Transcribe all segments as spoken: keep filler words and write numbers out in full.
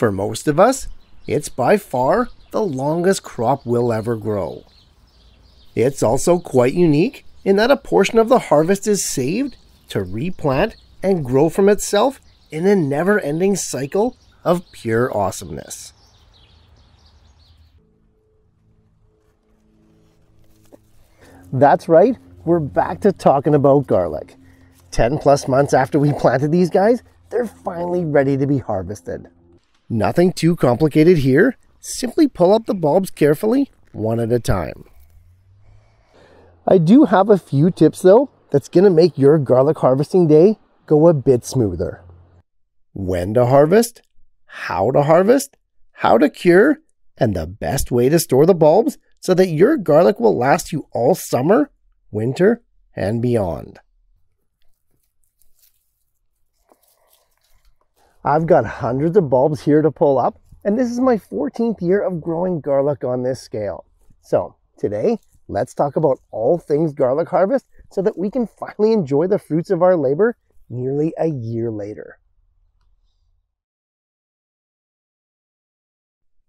For most of us, it's by far the longest crop we'll ever grow. It's also quite unique in that a portion of the harvest is saved to replant and grow from itself in a never-ending cycle of pure awesomeness. That's right, we're back to talking about garlic. ten plus months after we planted these guys, they're finally ready to be harvested. Nothing too complicated here, simply pull up the bulbs carefully, one at a time. I do have a few tips though, that's going to make your garlic harvesting day go a bit smoother. When to harvest, how to harvest, how to cure, and the best way to store the bulbs so that your garlic will last you all summer, winter, and beyond. I've got hundreds of bulbs here to pull up, and this is my fourteenth year of growing garlic on this scale. So today, let's talk about all things garlic harvest so that we can finally enjoy the fruits of our labor nearly a year later.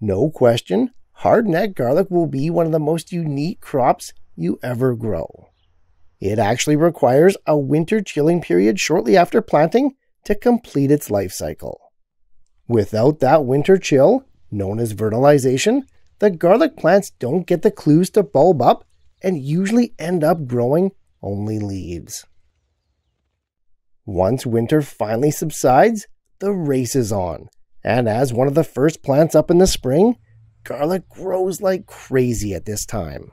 No question, hardneck garlic will be one of the most unique crops you ever grow. It actually requires a winter chilling period shortly after planting to complete its life cycle. Without that winter chill, known as vernalization, the garlic plants don't get the clues to bulb up and usually end up growing only leaves. Once winter finally subsides, the race is on. And as one of the first plants up in the spring, garlic grows like crazy at this time.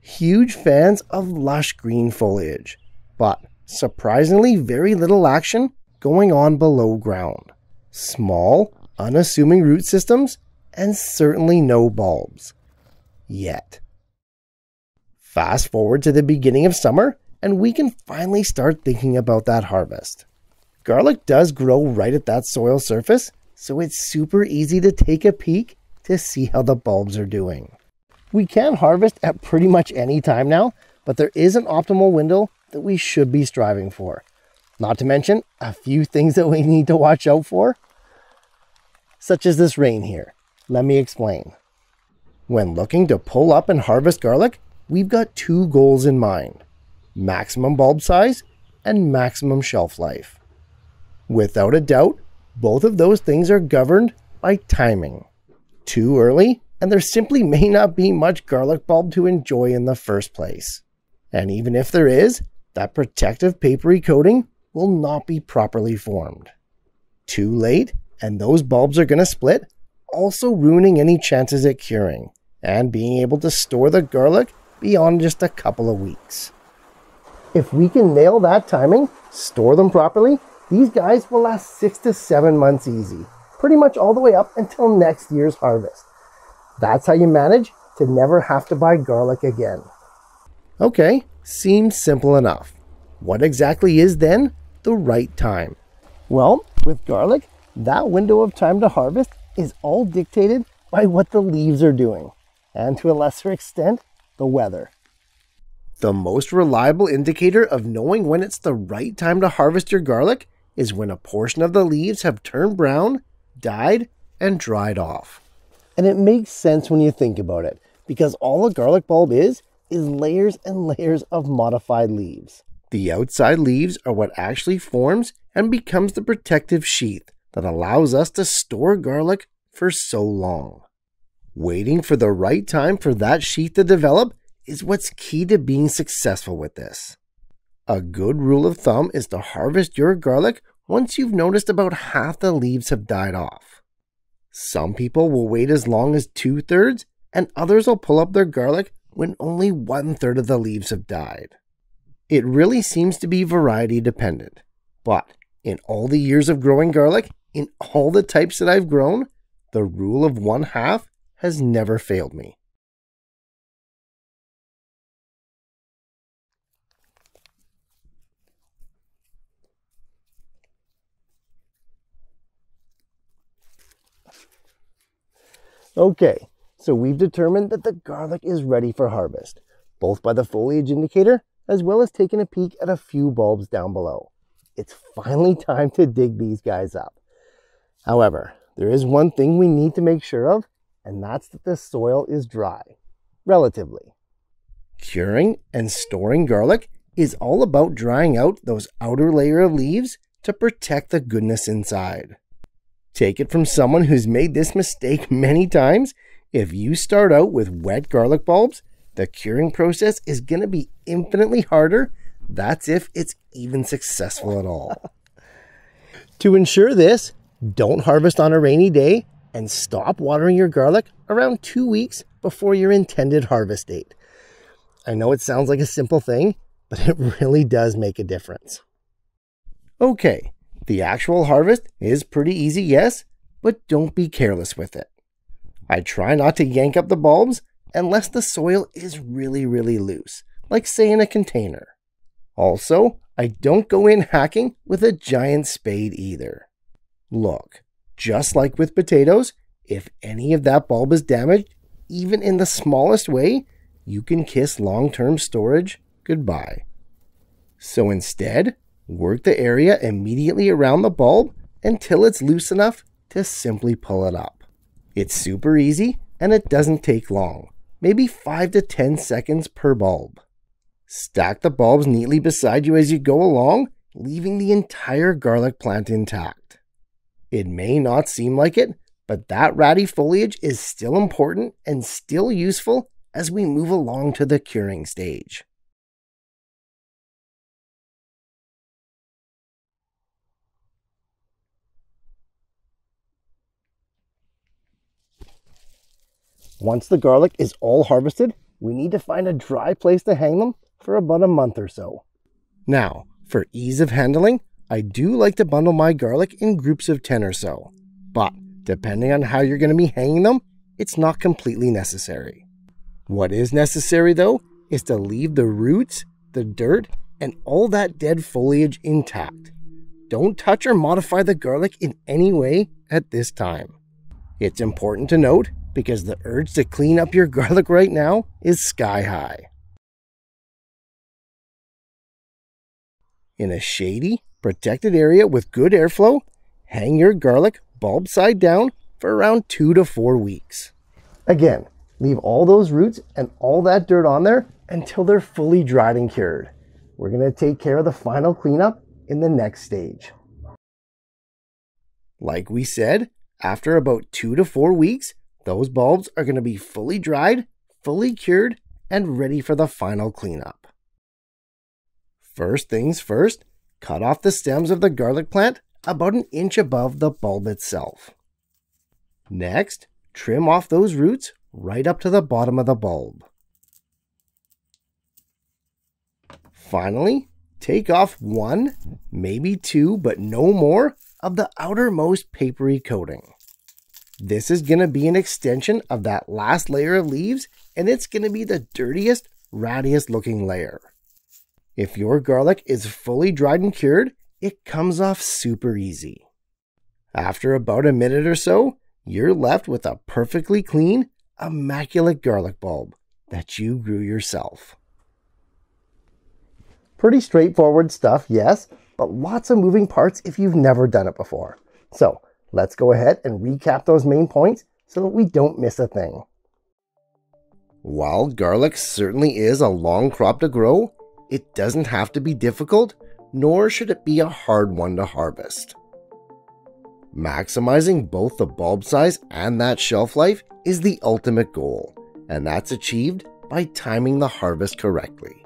Huge fans of lush green foliage, but surprisingly very little action going on below ground. Small, unassuming root systems, and certainly no bulbs. Yet. Fast forward to the beginning of summer, and we can finally start thinking about that harvest. Garlic does grow right at that soil surface, so it's super easy to take a peek to see how the bulbs are doing. We can harvest at pretty much any time now, but there is an optimal window that we should be striving for. Not to mention a few things that we need to watch out for, such as this rain here. Let me explain. When looking to pull up and harvest garlic, we've got two goals in mind: maximum bulb size and maximum shelf life. Without a doubt, both of those things are governed by timing. Too early, and there simply may not be much garlic bulb to enjoy in the first place. And even if there is, that protective papery coating will not be properly formed. Too late, and those bulbs are going to split, also ruining any chances at curing and being able to store the garlic beyond just a couple of weeks. If we can nail that timing, store them properly, these guys will last six to seven months easy, pretty much all the way up until next year's harvest. That's how you manage to never have to buy garlic again. Okay, seems simple enough. What exactly is then the right time? Well, with garlic, that window of time to harvest is all dictated by what the leaves are doing, and to a lesser extent, the weather. The most reliable indicator of knowing when it's the right time to harvest your garlic is when a portion of the leaves have turned brown, died, and dried off. And it makes sense when you think about it, because all a garlic bulb is, is layers and layers of modified leaves. The outside leaves are what actually forms and becomes the protective sheath that allows us to store garlic for so long. Waiting for the right time for that sheath to develop is what's key to being successful with this. A good rule of thumb is to harvest your garlic once you've noticed about half the leaves have died off. Some people will wait as long as two-thirds, and others will pull up their garlic when only one-third of the leaves have died. It really seems to be variety dependent, but in all the years of growing garlic, in all the types that I've grown, the rule of one half has never failed me. Okay, so we've determined that the garlic is ready for harvest, both by the foliage indicator as well as taking a peek at a few bulbs down below. It's finally time to dig these guys up. However, There is one thing we need to make sure of, and that's that the soil is dry, relatively. Curing and storing garlic is all about drying out those outer layer of leaves to protect the goodness inside. Take it from someone who's made this mistake many times. If you start out with wet garlic bulbs, the curing process is going to be infinitely harder. That's if it's even successful at all. To ensure this, don't harvest on a rainy day and stop watering your garlic around two weeks before your intended harvest date. I know it sounds like a simple thing, but it really does make a difference. Okay, the actual harvest is pretty easy, yes, but don't be careless with it. I try not to yank up the bulbs unless the soil is really, really loose, like say in a container. Also, I don't go in hacking with a giant spade either. Look, just like with potatoes, if any of that bulb is damaged, even in the smallest way, you can kiss long-term storage goodbye. So instead, work the area immediately around the bulb until it's loose enough to simply pull it up. It's super easy and it doesn't take long, maybe five to ten seconds per bulb. Stack the bulbs neatly beside you as you go along, leaving the entire garlic plant intact. It may not seem like it, but that ratty foliage is still important and still useful as we move along to the curing stage. Once the garlic is all harvested, we need to find a dry place to hang them for about a month or so. Now, for ease of handling, I do like to bundle my garlic in groups of ten or so, but depending on how you're going to be hanging them, it's not completely necessary. What is necessary though, is to leave the roots, the dirt, and all that dead foliage intact. Don't touch or modify the garlic in any way at this time. It's important to note because the urge to clean up your garlic right now is sky high. In a shady, protected area with good airflow, hang your garlic bulb side down for around two to four weeks. Again, leave all those roots and all that dirt on there until they're fully dried and cured. We're going to take care of the final cleanup in the next stage. Like we said, after about two to four weeks, those bulbs are going to be fully dried, fully cured, and ready for the final cleanup. First things first, cut off the stems of the garlic plant about an inch above the bulb itself. Next, trim off those roots right up to the bottom of the bulb. Finally, take off one, maybe two, but no more of the outermost papery coating. This is going to be an extension of that last layer of leaves, and it's going to be the dirtiest, rattiest looking layer. If your garlic is fully dried and cured, it comes off super easy. After about a minute or so, you're left with a perfectly clean, immaculate garlic bulb that you grew yourself. Pretty straightforward stuff, yes, but lots of moving parts if you've never done it before. So let's go ahead and recap those main points so that we don't miss a thing. While garlic certainly is a long crop to grow, it doesn't have to be difficult, nor should it be a hard one to harvest. Maximizing both the bulb size and that shelf life is the ultimate goal, and that's achieved by timing the harvest correctly.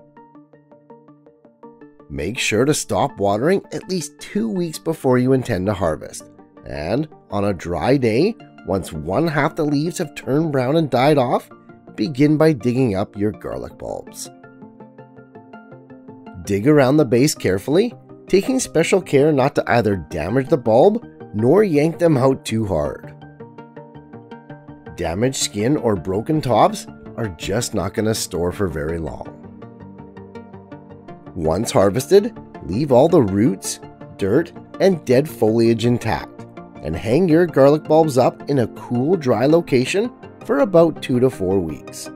Make sure to stop watering at least two weeks before you intend to harvest, and on a dry day, once one half the leaves have turned brown and died off, begin by digging up your garlic bulbs. Dig around the base carefully, taking special care not to either damage the bulb nor yank them out too hard. Damaged skin or broken tops are just not going to store for very long. Once harvested, leave all the roots, dirt, and dead foliage intact, and hang your garlic bulbs up in a cool, dry location for about two to four weeks.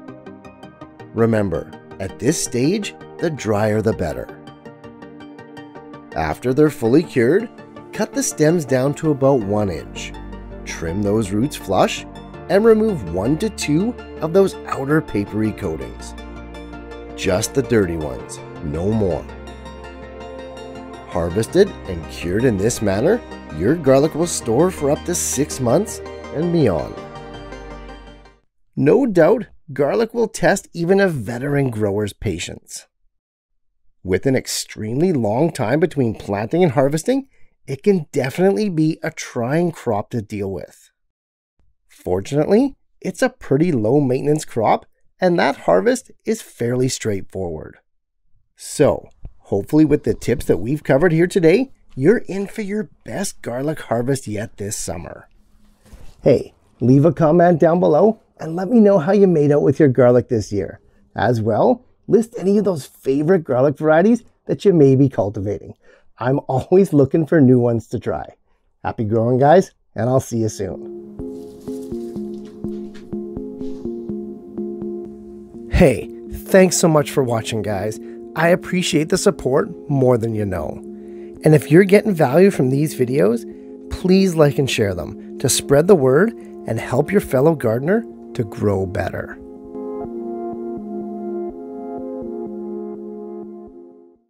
Remember, at this stage, the drier the better. After they're fully cured, cut the stems down to about one inch. trim those roots flush and remove one to two of those outer papery coatings. Just the dirty ones, no more. Harvested and cured in this manner, your garlic will store for up to six months and beyond. No doubt, garlic will test even a veteran grower's patience. With an extremely long time between planting and harvesting, it can definitely be a trying crop to deal with. Fortunately, it's a pretty low maintenance crop, and that harvest is fairly straightforward. So, hopefully with the tips that we've covered here today, you're in for your best garlic harvest yet this summer. Hey, leave a comment down below and let me know how you made out with your garlic this year. As well, list any of those favorite garlic varieties that you may be cultivating. I'm always looking for new ones to try. Happy growing, guys, and I'll see you soon. Hey, thanks so much for watching, guys. I appreciate the support more than you know. And if you're getting value from these videos, please like and share them to spread the word and help your fellow gardener to grow better.